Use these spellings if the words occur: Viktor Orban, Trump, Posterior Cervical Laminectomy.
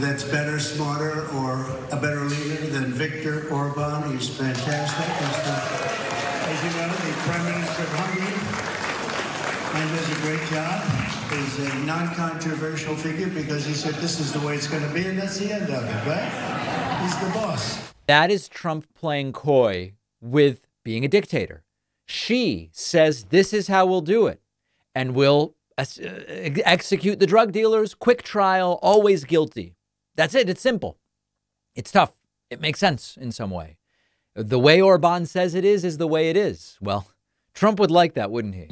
that's better, smarter, or a better leader than Viktor Orban. He's fantastic. As you know, the Prime Minister of Hungary, and does a great job. He's a non-controversial figure because he said this is the way it's going to be, and that's the end of it, right? He's the boss. That is Trump playing coy with being a dictator. She says, this is how we'll do it, and we'll execute the drug dealers, quick trial, always guilty. That's it. It's simple. It's tough. It makes sense in some way. The way Orban says it is the way it is. Well, Trump would like that, wouldn't he?